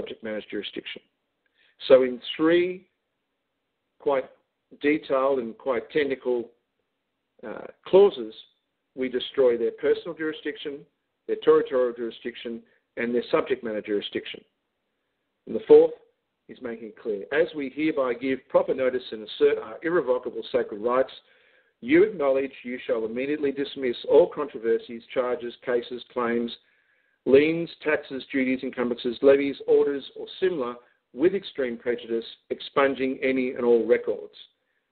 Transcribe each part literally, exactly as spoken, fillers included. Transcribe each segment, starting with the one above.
subject matter jurisdiction. So in three quite detailed and quite technical uh, clauses, we destroy their personal jurisdiction, their territorial jurisdiction, and their subject matter jurisdiction. And the fourth is making it clear. As we hereby give proper notice and assert our irrevocable sacred rights, you acknowledge you shall immediately dismiss all controversies, charges, cases, claims, liens, taxes, duties, encumbrances, levies, orders, or similar, with extreme prejudice, expunging any and all records.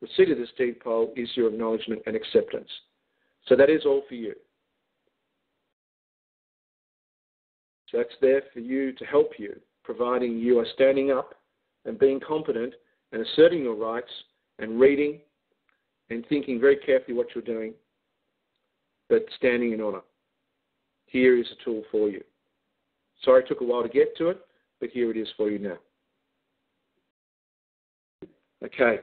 Receipt of this deed poll is your acknowledgement and acceptance. So that is all for you. So that's there for you to help you, providing you are standing up and being competent and asserting your rights and reading and thinking very carefully what you're doing, but standing in honour. Here is a tool for you. Sorry it took a while to get to it, but here it is for you now. Okay.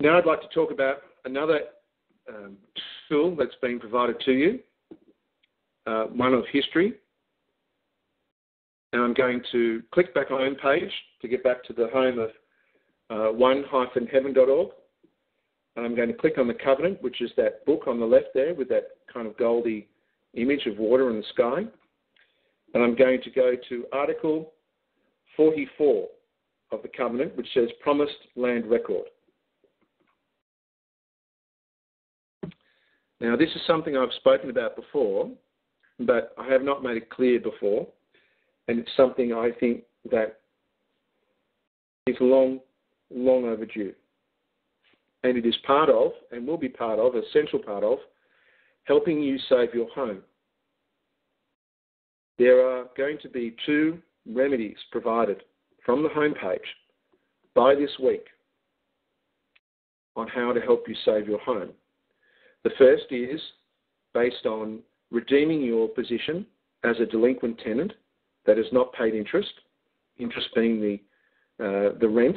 Now I'd like to talk about another um, tool that's been provided to you, uh, one of history. And I'm going to click back on the home page to get back to the home of uh, one dash heaven dot org. And I'm going to click on the Covenant, which is that book on the left there with that kind of goldy image of water in the sky. And I'm going to go to Article forty-four of the Covenant, which says Promised Land Record. Now, this is something I've spoken about before, but I have not made it clear before. And it's something I think that is long, long overdue. And it is part of, and will be part of, essential part of, helping you save your home. There are going to be two remedies provided from the homepage by this week on how to help you save your home. The first is based on redeeming your position as a delinquent tenant that has not paid interest, interest being the, uh, the rent.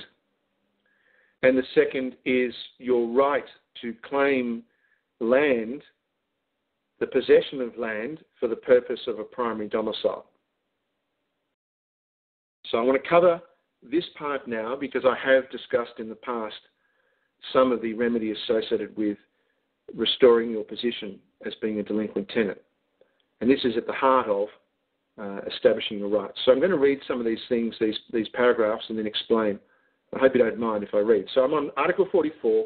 And the second is your right to claim land, the possession of land for the purpose of a primary domicile. So I want to cover this part now because I have discussed in the past some of the remedy associated with restoring your position as being a delinquent tenant. And this is at the heart of uh, establishing your rights. So I'm going to read some of these things, these, these paragraphs, and then explain. I hope you don't mind if I read. So I'm on Article forty-four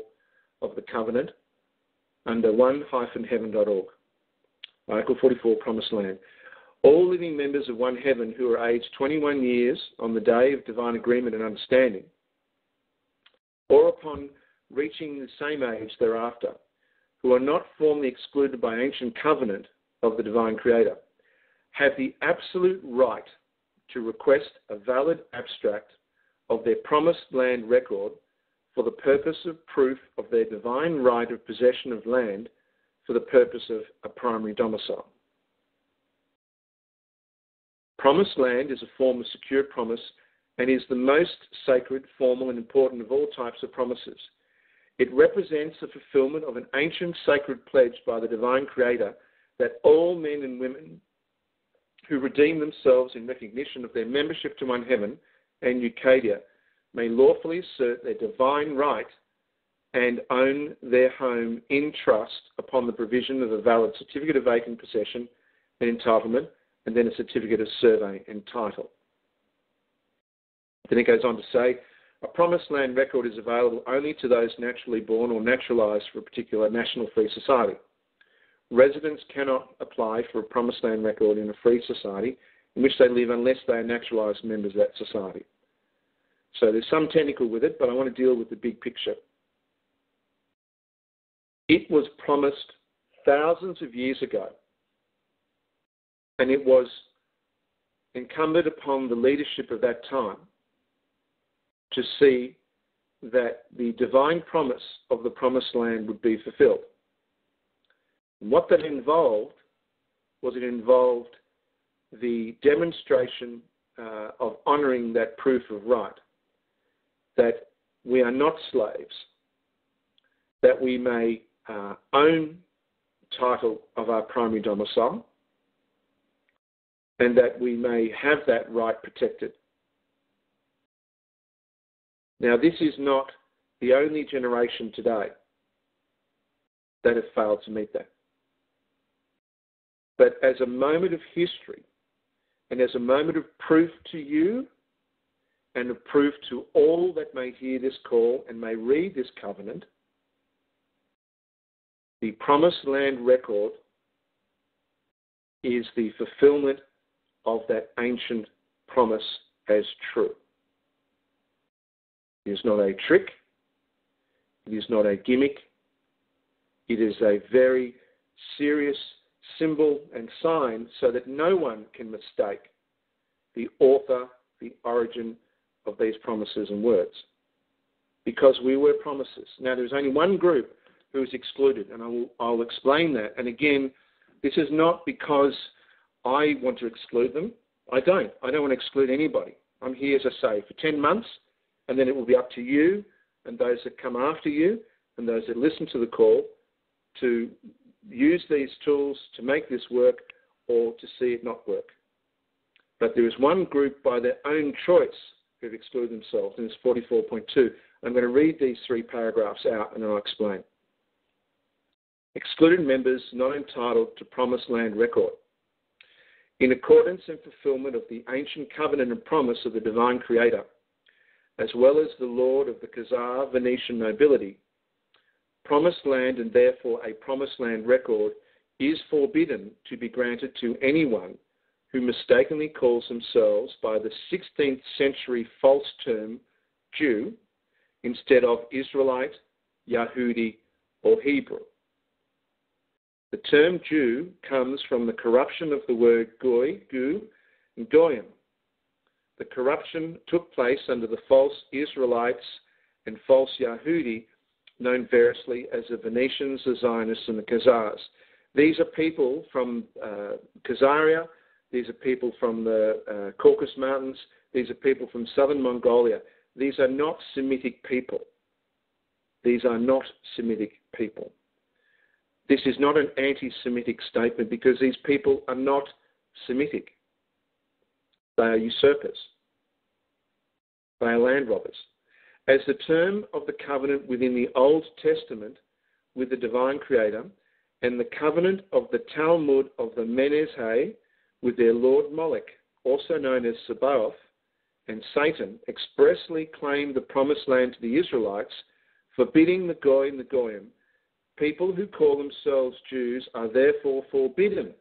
of the Covenant under one dash heaven dot org. Article forty-four, Promised Land. All living members of One Heaven who are aged twenty-one years on the day of divine agreement and understanding, or upon reaching the same age thereafter, who are not formally excluded by ancient covenant of the divine creator, have the absolute right to request a valid abstract of their promised land record for the purpose of proof of their divine right of possession of land for the purpose of a primary domicile. Promised land is a form of secure promise and is the most sacred, formal, and important of all types of promises. It represents the fulfillment of an ancient sacred pledge by the divine creator that all men and women who redeem themselves in recognition of their membership to One Heaven and UCADIA may lawfully assert their divine right and own their home in trust upon the provision of a valid certificate of vacant possession and entitlement, and then a certificate of survey and title. Then it goes on to say, a promised land record is available only to those naturally born or naturalised for a particular national free society. Residents cannot apply for a promised land record in a free society in which they live unless they are naturalised members of that society. So there's some technical with it, but I want to deal with the big picture. It was promised thousands of years ago, and it was incumbent upon the leadership of that time to see that the divine promise of the promised land would be fulfilled. And what that involved was it involved the demonstration uh, of honouring that proof of right, that we are not slaves, that we may Uh, own title of our primary domicile, and that we may have that right protected. Now, this is not the only generation today that has failed to meet that. But as a moment of history and as a moment of proof to you and of proof to all that may hear this call and may read this covenant, the Promised Land record is the fulfillment of that ancient promise as true. It is not a trick. It is not a gimmick. It is a very serious symbol and sign so that no one can mistake the author, the origin of these promises and words. Because we were promises. Now, there's only one group who is excluded, and I will, I'll explain that. And again, this is not because I want to exclude them. I don't. I don't want to exclude anybody. I'm here, as I say, for ten months, and then it will be up to you and those that come after you and those that listen to the call to use these tools to make this work or to see it not work. But there is one group by their own choice who have excluded themselves, and it's forty-four point two. I'm going to read these three paragraphs out, and I'll explain. Excluded members not entitled to Promised Land record. In accordance and fulfillment of the ancient covenant and promise of the divine creator, as well as the lord of the Khazar Venetian nobility, Promised Land and therefore a Promised Land record is forbidden to be granted to anyone who mistakenly calls themselves by the sixteenth century false term Jew instead of Israelite, Yahudi, or Hebrew. The term Jew comes from the corruption of the word goy, gu, and goyim. The corruption took place under the false Israelites and false Yahudi, known variously as the Venetians, the Zionists, and the Khazars. These are people from uh, Khazaria. These are people from the uh, Caucasus Mountains. These are people from southern Mongolia. These are not Semitic people. These are not Semitic people. This is not an anti-Semitic statement because these people are not Semitic. They are usurpers. They are land robbers. As the term of the covenant within the Old Testament with the divine creator and the covenant of the Talmud of the Menezhe with their lord Moloch, also known as Sabaoth, and Satan expressly claimed the Promised Land to the Israelites, forbidding the Goy and the Goyim. People who call themselves Jews are therefore forbidden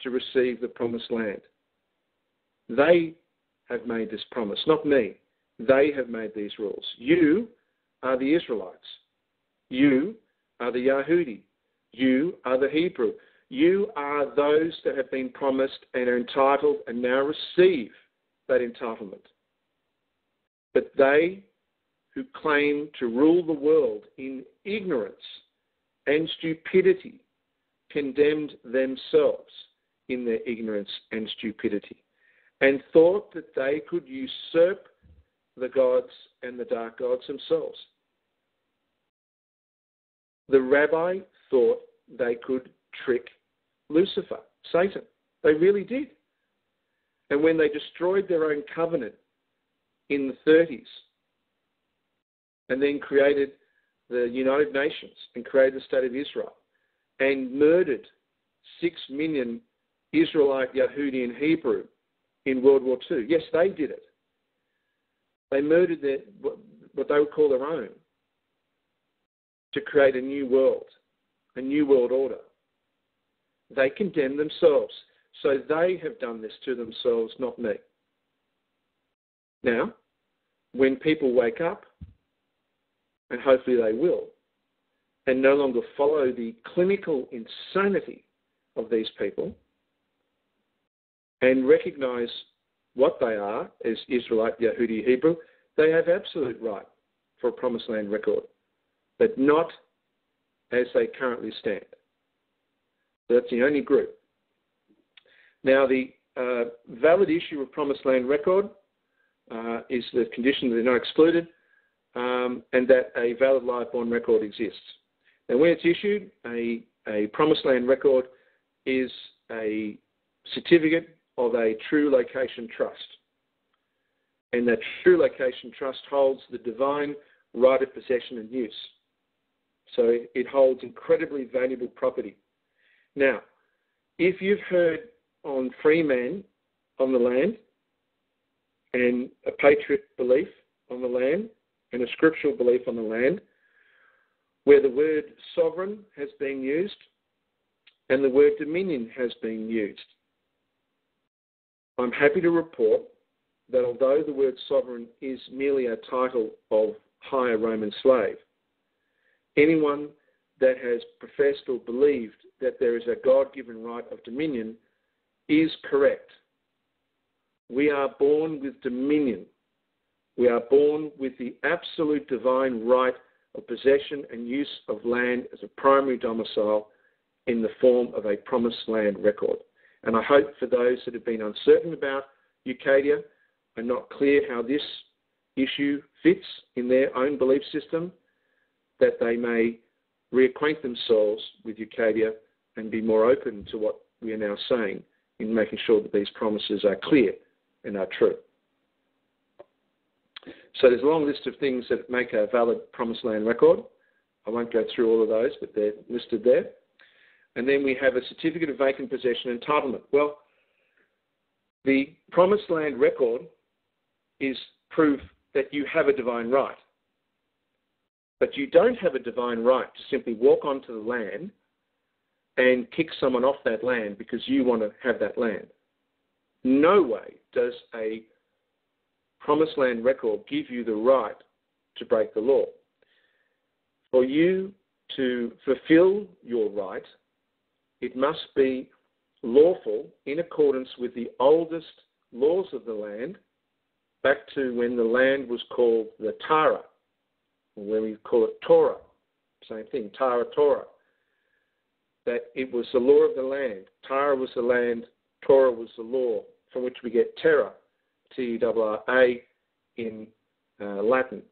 to receive the Promised Land. They have made this promise, not me. They have made these rules. You are the Israelites. You are the Yahudi. You are the Hebrew. You are those that have been promised and are entitled and now receive that entitlement. But they who claim to rule the world in ignorance and stupidity condemned themselves in their ignorance and stupidity and thought that they could usurp the gods and the dark gods themselves. The rabbi thought they could trick Lucifer, Satan. They really did. And when they destroyed their own covenant in the thirties and then created the United Nations and created the State of Israel and murdered six million Israelite, Yahudi and Hebrew in World War Two. Yes, they did it. They murdered their, what they would call their own to create a new world, a new world order. They condemn themselves. So they have done this to themselves, not me. Now, when people wake up, and hopefully they will, and no longer follow the clinical insanity of these people and recognize what they are as Israelite, Yahudi, Hebrew, they have absolute right for a Promised Land record, but not as they currently stand. So that's the only group. Now, the uh, valid issue of Promised Land record uh, is the condition that they're not excluded um, and that a valid live-born record exists. And when it's issued, a, a Promised Land record is a certificate of a true location trust. And that true location trust holds the divine right of possession and use. So it holds incredibly valuable property. Now, if you've heard on free man on the land and a patriot belief on the land and a scriptural belief on the land, where the word sovereign has been used and the word dominion has been used, I'm happy to report that although the word sovereign is merely a title of higher Roman slave, anyone that has professed or believed that there is a God-given right of dominion is correct. We are born with dominion. We are born with the absolute divine right of possession and use of land as a primary domicile in the form of a promised land record. And I hope for those that have been uncertain about UCADIA and not clear how this issue fits in their own belief system, that they may reacquaint themselves with UCADIA and be more open to what we are now saying in making sure that these promises are clear and are true. So there's a long list of things that make a valid promised land record. I won't go through all of those, but they're listed there. And then we have a certificate of vacant possession entitlement. Well, the promised land record is proof that you have a divine right. But you don't have a divine right to simply walk onto the land and kick someone off that land because you want to have that land. No way does a promised land record give you the right to break the law. For you to fulfill your right, it must be lawful in accordance with the oldest laws of the land, back to when the land was called the Tara, where we call it Torah, same thing, Tara, Torah, that it was the law of the land. Tara was the land, Torah was the law, from which we get Terra, T U R R A in uh, Latin.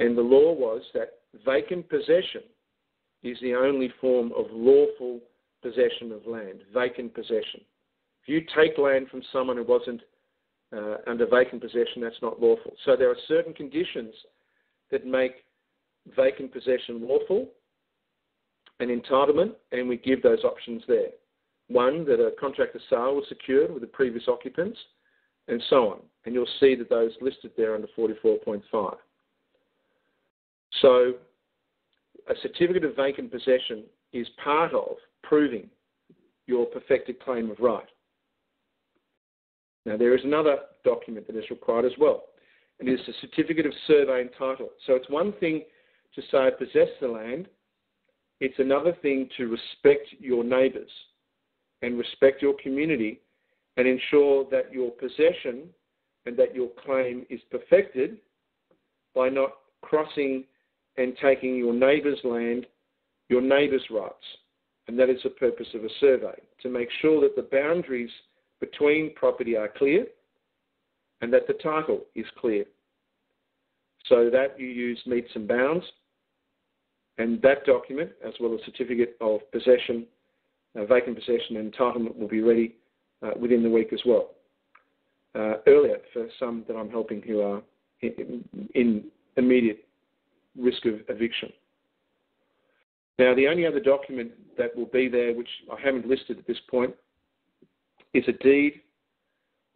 And the law was that vacant possession is the only form of lawful possession of land, vacant possession. If you take land from someone who wasn't uh, under vacant possession, that's not lawful. So there are certain conditions that make vacant possession lawful and entitlement, and we give those options there. One, that a contract of sale was secured with the previous occupants, and so on. And you'll see that those listed there under forty-four point five. So a certificate of vacant possession is part of proving your perfected claim of right. Now, there is another document that is required as well. It is a certificate of survey and title. So it's one thing to say I possess the land. It's another thing to respect your neighbours and respect your community and ensure that your possession and that your claim is perfected by not crossing and taking your neighbour's land, your neighbour's rights. And that is the purpose of a survey, to make sure that the boundaries between property are clear and that the title is clear. So that you use Meets and Bounds, and that document, as well as certificate of possession, uh, vacant possession and entitlement, will be ready uh, within the week as well. Uh, earlier, for some that I'm helping who are in, in immediate risk of eviction. Now, the only other document that will be there, which I haven't listed at this point, is a deed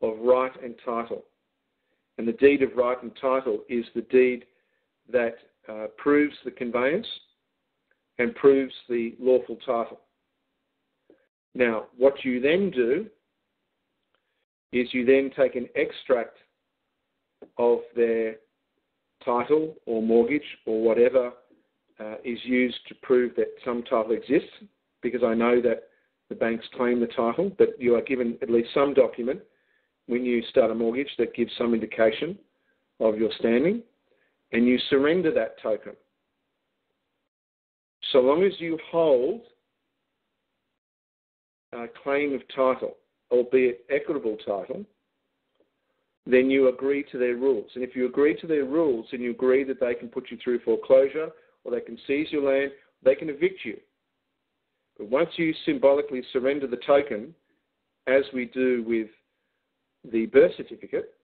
of right and title. And the deed of right and title is the deed that uh, proves the conveyance and proves the lawful title. Now, what you then do is you then take an extract of their title or mortgage or whatever uh, is used to prove that some title exists, because I know that the banks claim the title, but you are given at least some document when you start a mortgage that gives some indication of your standing, and you surrender that token. So long as you hold a claim of title, albeit equitable title, then you agree to their rules. And if you agree to their rules, then you agree that they can put you through foreclosure, or they can seize your land, they can evict you. But once you symbolically surrender the token, as we do with the birth certificate,